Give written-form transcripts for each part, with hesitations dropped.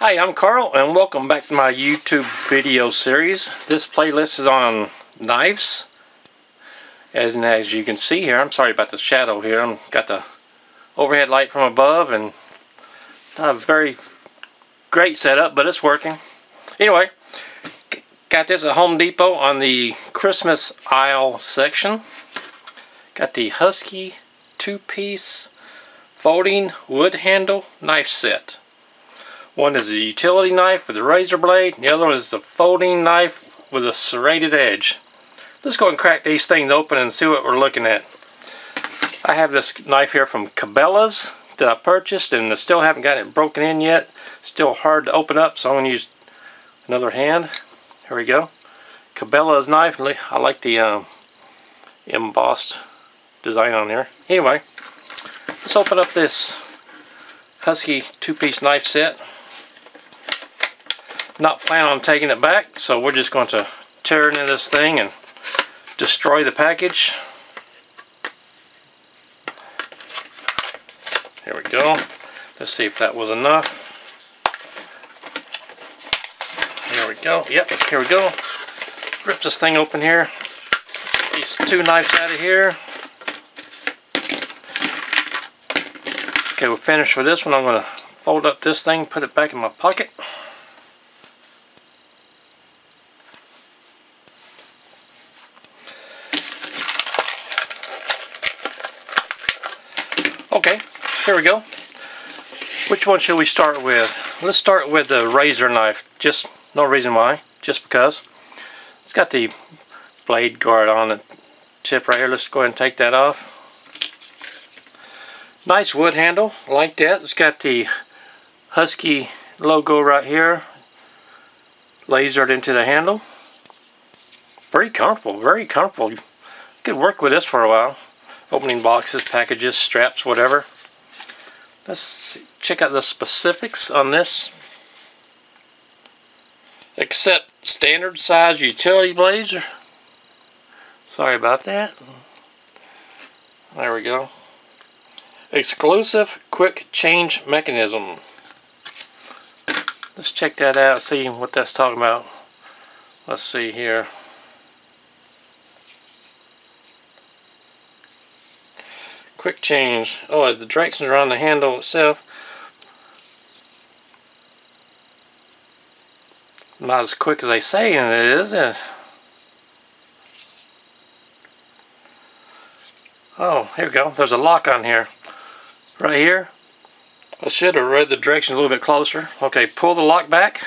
Hi, I'm Carl and welcome back to my YouTube video series. This playlist is on knives. As you can see here, I'm sorry about the shadow here. I've got the overhead light from above and not a very great setup, but it's working. Anyway, got this at Home Depot on the Christmas aisle section. Got the Husky two-piece folding wood handle knife set. One is a utility knife with a razor blade, and the other one is a folding knife with a serrated edge. Let's go and crack these things open and see what we're looking at. I have this knife here from Cabela's that I purchased and I still haven't got it broken in yet. It's still hard to open up, so I'm going to use another hand. Here we go. Cabela's knife. I like the embossed design on there. Anyway, let's open up this Husky two-piece knife set. Not planning on taking it back, so we're just going to tear into this thing and destroy the package. Here we go. Let's see if that was enough. Here we go. Yep, here we go. Rip this thing open here. Get these two knives out of here. Okay, we're finished with this one. I'm going to fold up this thing, put it back in my pocket. Okay, here we go. Which one should we start with? Let's start with the razor knife. Just no reason why, just because. It's got the blade guard on the tip right here. Let's go ahead and take that off. Nice wood handle, like that. It's got the Husky logo right here, lasered into the handle. Pretty comfortable, very comfortable. You could work with this for a while. Opening boxes, packages, straps, whatever. Let's see, check out the specifics on this. Except standard size utility blades. Sorry about that. There we go. Exclusive quick change mechanism. Let's check that out, see what that's talking about. Let's see here. Quick change. Oh, the directions are on the handle itself. Not as quick as they say it is. Oh, here we go. There's a lock on here. Right here. I should have read the directions a little bit closer. Okay, pull the lock back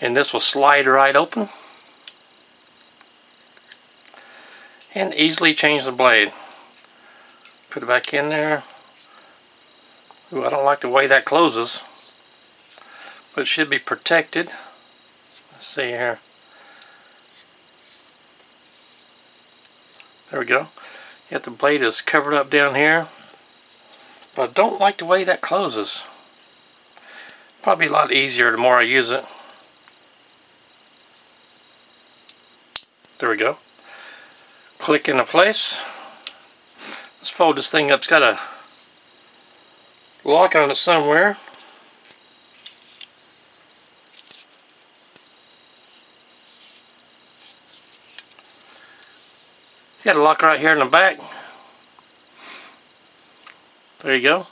and this will slide right open and easily change the blade. Put it back in there. Ooh, I don't like the way that closes, but it should be protected. Let's see here. There we go. Yet the blade is covered up down here, but I don't like the way that closes. Probably a lot easier the more I use it. There we go. Click into place. Let's fold this thing up. It's got a lock on it somewhere. It's got a lock right here in the back. There you go.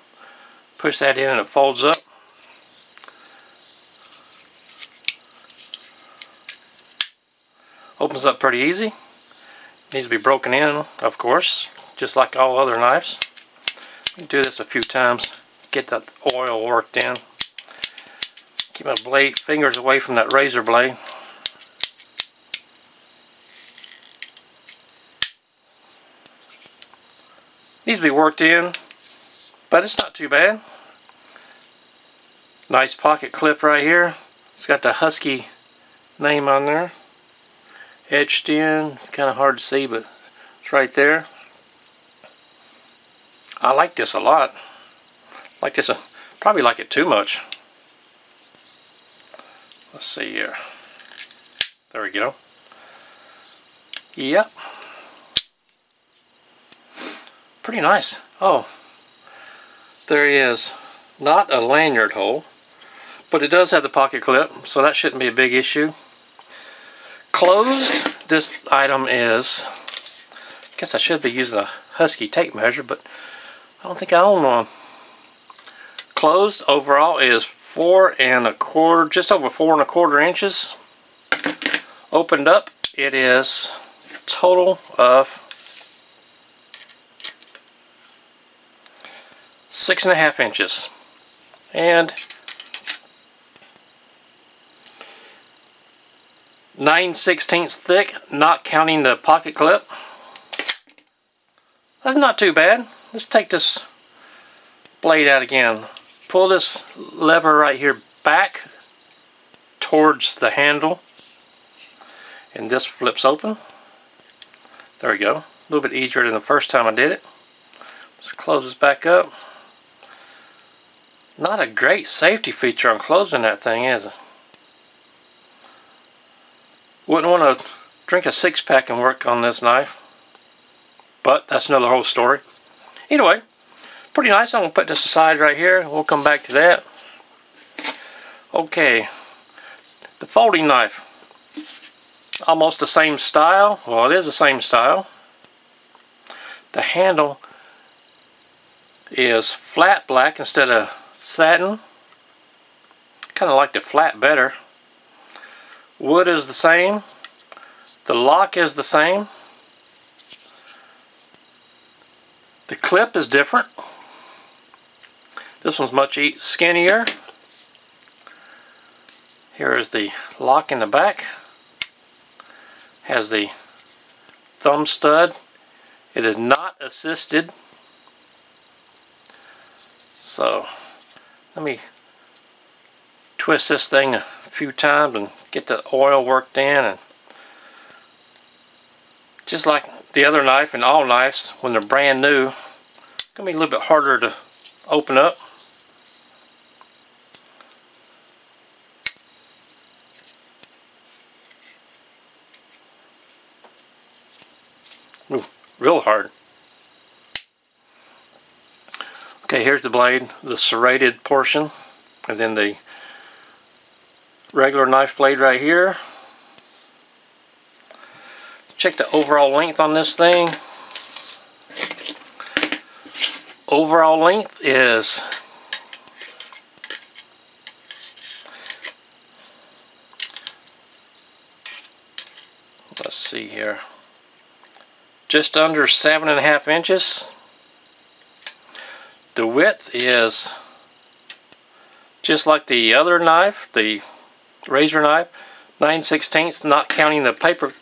Push that in and it folds up. Opens up pretty easy. Needs to be broken in, of course, just like all other knives. We do this a few times. Get that oil worked in. Keep my fingers away from that razor blade. Needs to be worked in, but it's not too bad. Nice pocket clip right here. It's got the Husky name on there. Etched in. It's kind of hard to see, but it's right there. I like this a lot. Like this, probably like it too much. Let's see here. There we go. Yep. Pretty nice. Oh, there he is. not a lanyard hole, but it does have the pocket clip, so that shouldn't be a big issue. Closed, this item is, I guess I should be using a Husky tape measure, but I don't think I own one. Closed overall is 4 1/4, just over 4 1/4 inches. Opened up, it is total of 6 1/2 inches. And 9/16 thick, not counting the pocket clip. That's not too bad. Let's take this blade out again. Pull this lever right here back towards the handle, and this flips open. There we go. A little bit easier than the first time I did it. Let's close this back up. Not a great safety feature on closing that thing, is it? Wouldn't want to drink a 6-pack and work on this knife, but that's another whole story. Anyway, pretty nice. I'm going to put this aside right here. We'll come back to that. Okay, the folding knife. Almost the same style. Well, it is the same style. The handle is flat black instead of satin. Kind of like the flat better. Wood is the same. The lock is the same. The clip is different. This one's much skinnier. Here is the lock in the back. Has the thumb stud. It is not assisted. So let me twist this thing a few times and get the oil worked in. And just like the other knife and all knives, when they're brand new, it's going to be a little bit harder to open up. Ooh, real hard. Okay, here's the blade, the serrated portion, and then the regular knife blade right here. Check the overall length on this thing. Overall length is 7 1/2 inches. The width is just like the other knife, the razor knife, 9/16, not counting the paper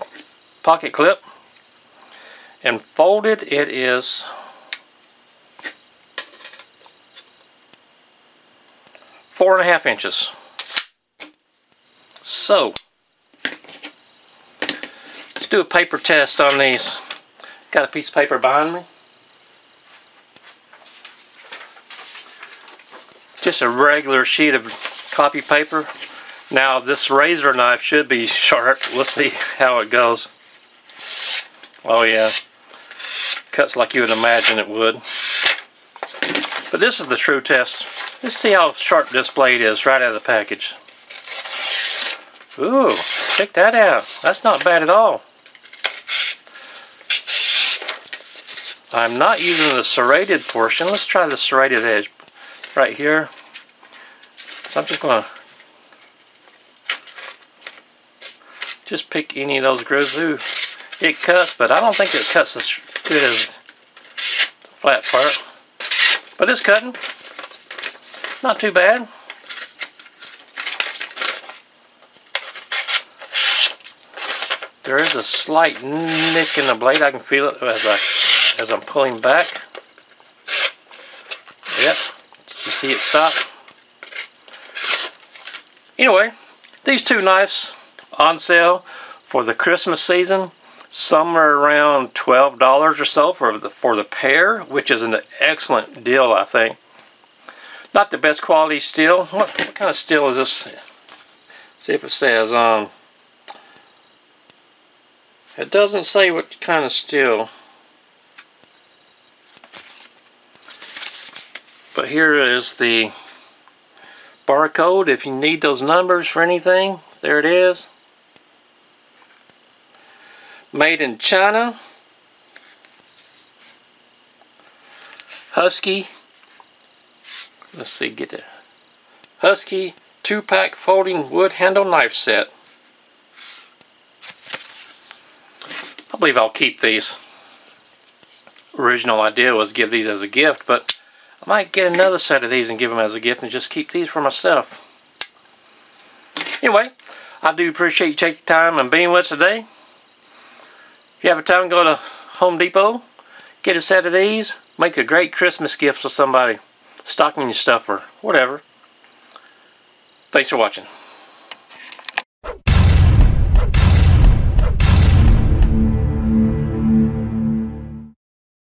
pocket clip. And folded, it is 4 1/2 inches. So let's do a paper test on these. Got a piece of paper behind me. Just a regular sheet of copy paper. Now this razor knife should be sharp. We'll see how it goes. Oh yeah, cuts like you would imagine it would. But this is the true test. Let's see how sharp this blade is right out of the package. Ooh, check that out. That's not bad at all. I'm not using the serrated portion. Let's try the serrated edge right here. So I'm just going to just pick any of those grooves. Ooh, it cuts, but I don't think it cuts as good as the flat part. But it's cutting. Not too bad. There is a slight nick in the blade. I can feel it as I'm pulling back. Yep. You see it stop. Anyway, these two knives on sale for the Christmas season, somewhere around $12 or so for the pair, which is an excellent deal, I think. Not the best quality steel. What kind of steel is this? Let's see if it says. It doesn't say what kind of steel. But here is the barcode if you need those numbers for anything. There it is. Made in China. Husky. Let's see, get the Husky 2-pack folding wood handle knife set. I believe I'll keep these. Original idea was give these as a gift, but I might get another set of these and give them as a gift and just keep these for myself. Anyway, I do appreciate you taking time and being with us today. If you have a time, go to Home Depot, get a set of these, make a great Christmas gift for somebody, stocking stuffer, whatever. Thanks for watching.